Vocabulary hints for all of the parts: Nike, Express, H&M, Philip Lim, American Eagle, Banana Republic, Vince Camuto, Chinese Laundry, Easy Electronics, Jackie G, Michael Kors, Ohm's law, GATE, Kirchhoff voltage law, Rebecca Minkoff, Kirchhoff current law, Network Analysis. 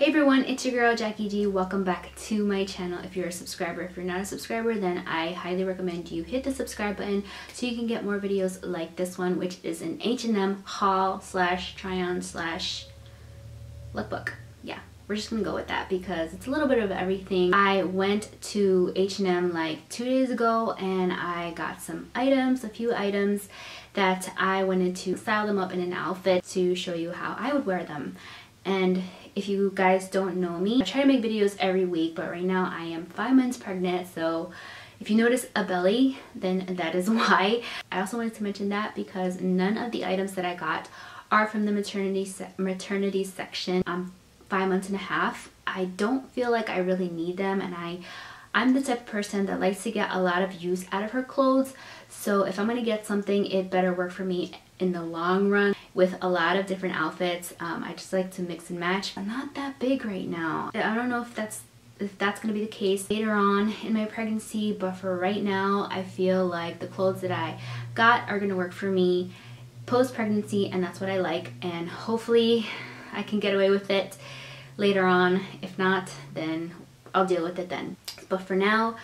Hey everyone, it's your girl Jackie G. Welcome back to my channel. If you're a subscriber, if you're not a subscriber, then I highly recommend you hit the subscribe button so you can get more videos like this one, which is an H&M haul slash try on slash lookbook. Yeah, we're just gonna go with that because it's a little bit of everything. I went to H&M like 2 days ago and I got some items, a few items that I wanted to style them up in an outfit to show you how I would wear them. And if you guys don't know me, I try to make videos every week, but right now I am 5 months pregnant, so if you notice a belly, then that is why. I also wanted to mention that because none of the items that I got are from the maternity section. I'm 5 months and a half. I don't feel like I really need them, and I'm the type of person that likes to get a lot of use out of her clothes, so if I'm gonna get something, it better work for me in the long run with a lot of different outfits. I just like to mix and match. I'm not that big right now. I don't know if that's gonna be the case later on in my pregnancy, but for right now, I feel like the clothes that I got are gonna work for me post-pregnancy, and that's what I like, and hopefully I can get away with it later on. If not, then I'll deal with it then. But for now,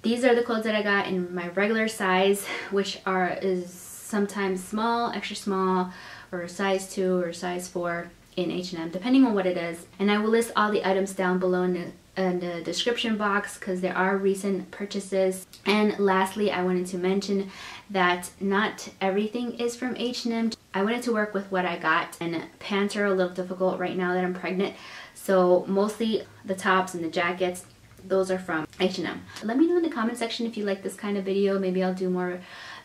these are the clothes that I got in my regular size, which is sometimes small, extra small, or size 2 or size 4 in H&M, depending on what it is. And I will list all the items down below in the description box because there are recent purchases. And lastly, I wanted to mention that not everything is from H&M. I wanted to work with what I got, and pants are a little difficult right now that I'm pregnant, so mostly the tops and the jackets, those are from H&M. Let me know in the comment section if you like this kind of video. Maybe I'll do more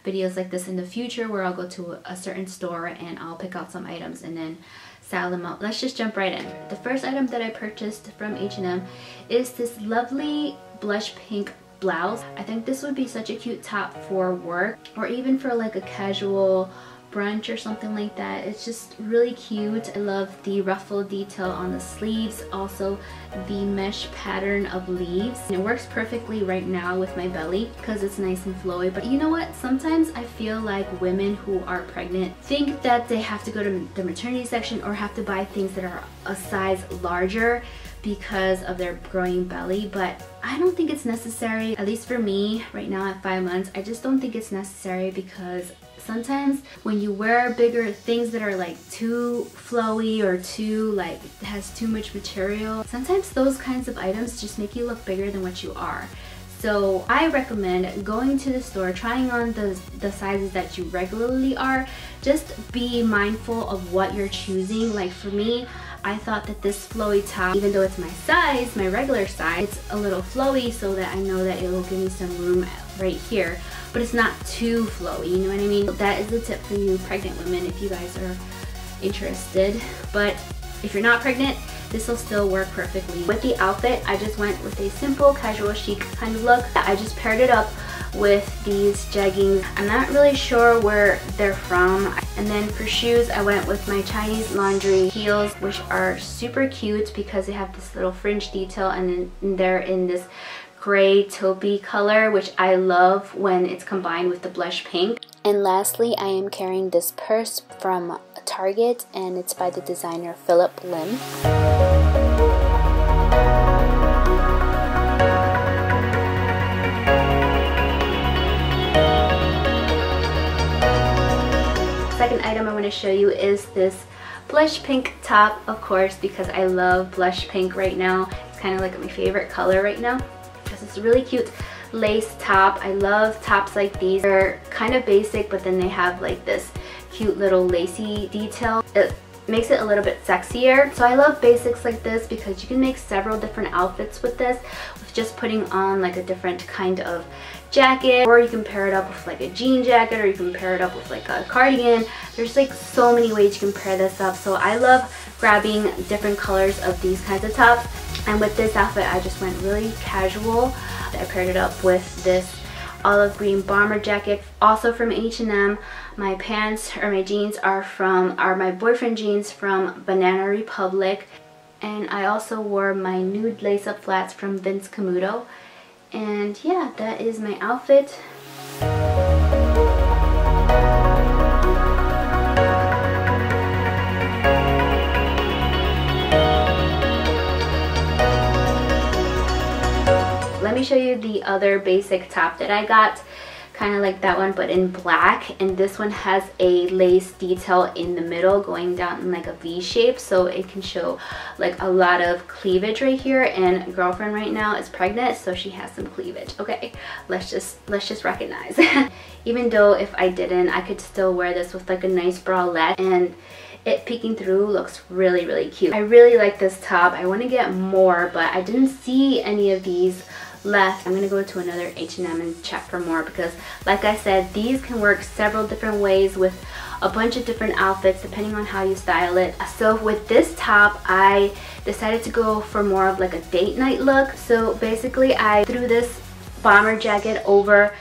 videos like this in the future where I'll go to a certain store and I'll pick out some items and then style them up. Let's just jump right in. The first item that I purchased from H&M is this lovely blush pink blouse. I think this would be such a cute top for work or even for like a casual brunch or something like that. It's just really cute. I love the ruffle detail on the sleeves, also the mesh pattern of leaves. And it works perfectly right now with my belly because it's nice and flowy. But you know what? Sometimes I feel like women who are pregnant think that they have to go to the maternity section or have to buy things that are a size larger because of their growing belly, but I don't think it's necessary. At least for me right now at 5 months, I just don't think it's necessary because sometimes when you wear bigger things that are like too flowy or too like has too much material, sometimes those kinds of items just make you look bigger than what you are. So I recommend going to the store, trying on the sizes that you regularly are. Just be mindful of what you're choosing. Like for me, I thought that this flowy top, even though it's my size, my regular size, it's a little flowy so that I know that it will give me some room right here, but it's not too flowy, you know what I mean? That is a tip for you pregnant women if you guys are interested. But if you're not pregnant, this will still work perfectly. With the outfit, I just went with a simple, casual, chic kind of look. I just paired it up with these jeggings. I'm not really sure where they're from. And then for shoes, I went with my Chinese Laundry heels, which are super cute because they have this little fringe detail and then they're in this gray taupey color, which I love when it's combined with the blush pink. And lastly, I am carrying this purse from Target and it's by the designer Philip Lim. Second item I want to show you is this blush pink top, of course, because I love blush pink right now. It's kind of like my favorite color right now. This is a really cute lace top. I love tops like these. They're kind of basic, but then they have like this cute little lacy detail. It makes it a little bit sexier. So I love basics like this because you can make several different outfits with this, with just putting on like a different kind of jacket, or you can pair it up with like a jean jacket, or you can pair it up with like a cardigan. There's like so many ways you can pair this up, so I love grabbing different colors of these kinds of tops. And with this outfit, I just went really casual. I paired it up with this olive green bomber jacket, also from H&M. My pants or my jeans are my boyfriend jeans from Banana Republic, and I also wore my nude lace-up flats from Vince Camuto. And yeah, that is my outfit. show you the other basic top that I got, kind of like that one but in black, and this one has a lace detail in the middle going down in like a V shape, so it can show like a lot of cleavage right here. And girlfriend right now is pregnant, so she has some cleavage. Okay, let's just recognize. Even though if I didn't, I could still wear this with like a nice bralette, and it peeking through looks really, really cute. I really like this top. I want to get more, but I didn't see any of these left. I'm gonna go to another H&M and check for more, because like I said, these can work several different ways with a bunch of different outfits depending on how you style it. So with this top, I decided to go for more of like a date night look. So basically I threw this bomber jacket over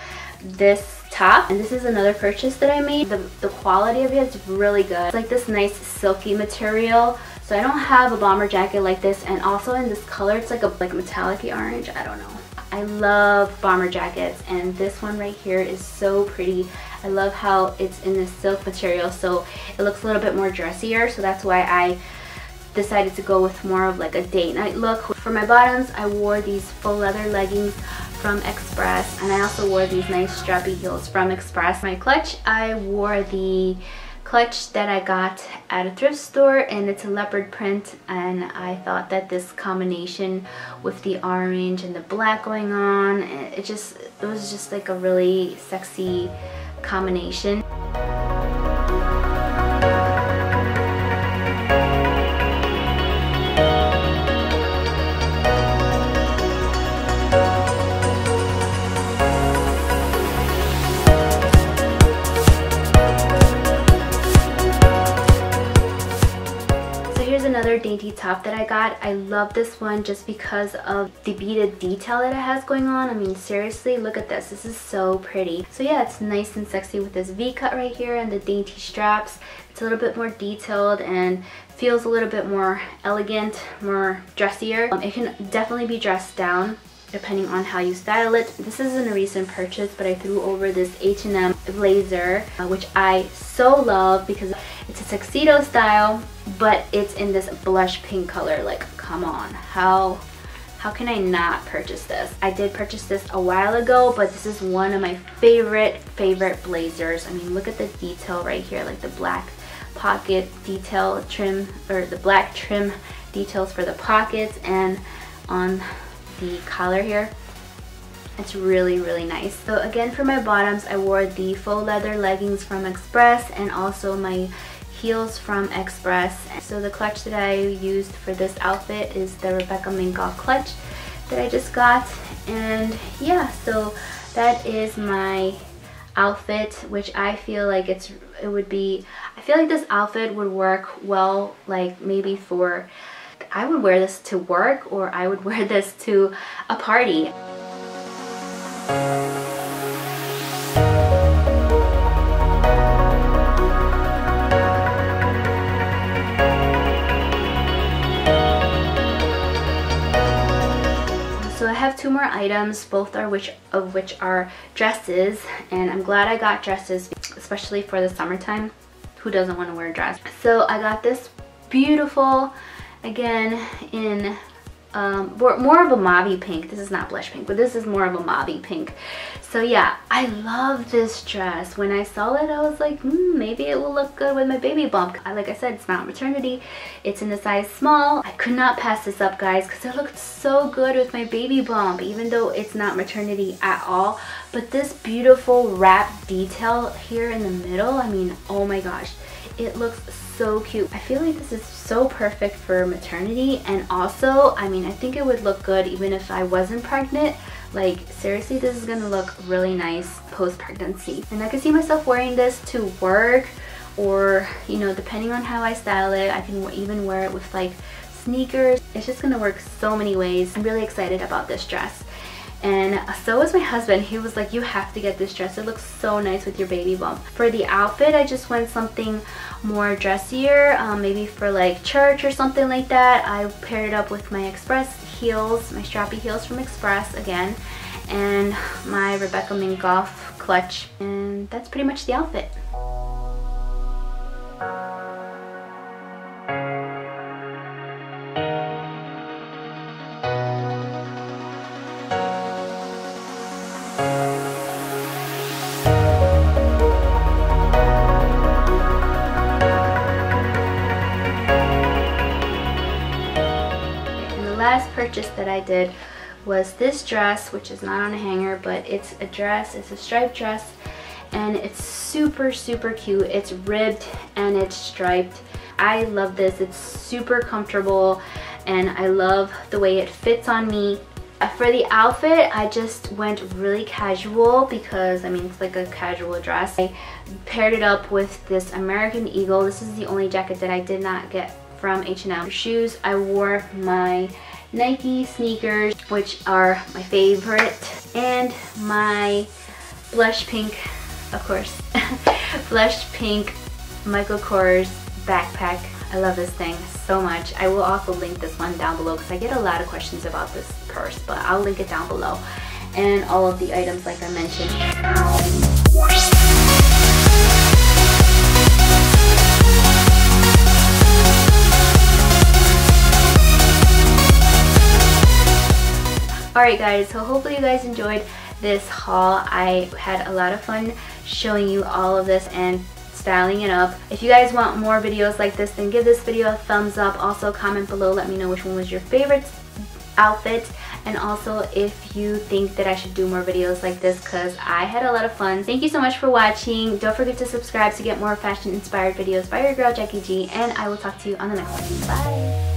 this top, and this is another purchase that I made. The quality of it is really good. It's like this nice silky material. So I don't have a bomber jacket like this, and also in this color, it's like a metallic-y orange, I don't know. I love bomber jackets, and this one right here is so pretty. I love how it's in this silk material, so it looks a little bit more dressier, so that's why I decided to go with more of like a date night look. For my bottoms, I wore these faux leather leggings from Express, and I also wore these nice strappy heels from Express. My clutch, I wore the clutch that I got at a thrift store, and it's a leopard print, and I thought that this combination with the orange and the black going on, it was just like a really sexy combination. Another dainty top that I got. I love this one just because of the beaded detail that it has going on. I mean, seriously, look at this. This is so pretty. So yeah, it's nice and sexy with this V-cut right here and the dainty straps. It's a little bit more detailed and feels a little bit more elegant, more dressier. It can definitely be dressed down depending on how you style it. This isn't a recent purchase, but I threw over this H&M blazer, which I so love because it's a tuxedo style, but it's in this blush pink color. Like, come on, how can I not purchase this? I did purchase this a while ago, but this is one of my favorite blazers. I mean, look at the detail right here, like the black pocket detail trim, or the black trim details for the pockets and on the collar here. It's really, really nice. So again, for my bottoms, I wore the faux leather leggings from Express and also my heels from Express. So the clutch that I used for this outfit is the Rebecca Minkoff clutch that I just got. And yeah, so that is my outfit, which I feel like I feel like this outfit would work well, like maybe for, I would wear this to work, or I would wear this to a party. So I have two more items, both of which are dresses, and I'm glad I got dresses, especially for the summertime. Who doesn't want to wear a dress? So I got this beautiful, again, in more of a mauve pink. This is not blush pink, but this is more of a mauve pink. So yeah, I love this dress. When I saw it, I was like, maybe it will look good with my baby bump. Like I said, it's not maternity. It's in a size small. I could not pass this up, guys, because it looked so good with my baby bump, even though it's not maternity at all. But this beautiful wrap detail here in the middle, I mean, oh my gosh, it looks so cute. I feel like this is so perfect for maternity, and also, I mean, I think it would look good even if I wasn't pregnant. Like, seriously, this is gonna look really nice post-pregnancy, and I can see myself wearing this to work, or, you know, depending on how I style it, I can even wear it with like sneakers. It's just gonna work so many ways. I'm really excited about this dress. And so was my husband. He was like, you have to get this dress. It looks so nice with your baby bump. For the outfit, I just went something more dressier, maybe for like church or something like that. I paired it up with my Express heels, my strappy heels from Express again, and my Rebecca Minkoff clutch. And that's pretty much the outfit. purchase that I did was this dress, which is not on a hanger, but it's a dress. It's a striped dress, and it's super, super cute. It's ribbed and it's striped. I love this. It's super comfortable, and I love the way it fits on me. For the outfit, I just went really casual because, I mean, it's like a casual dress. I paired it up with this American Eagle. This is the only jacket that I did not get from H&M. For shoes, I wore my Nike sneakers, which are my favorite, and my blush pink, of course, blush pink Michael Kors backpack. I love this thing so much. I will also link this one down below because I get a lot of questions about this purse, but I'll link it down below, and all of the items like I mentioned. Alright guys, so hopefully you guys enjoyed this haul. I had a lot of fun showing you all of this and styling it up. If you guys want more videos like this, then give this video a thumbs up. Also comment below, let me know which one was your favorite outfit, and also if you think that I should do more videos like this, because I had a lot of fun. Thank you so much for watching. Don't forget to subscribe to get more fashion inspired videos by your girl Jackie G, and I will talk to you on the next one. Bye!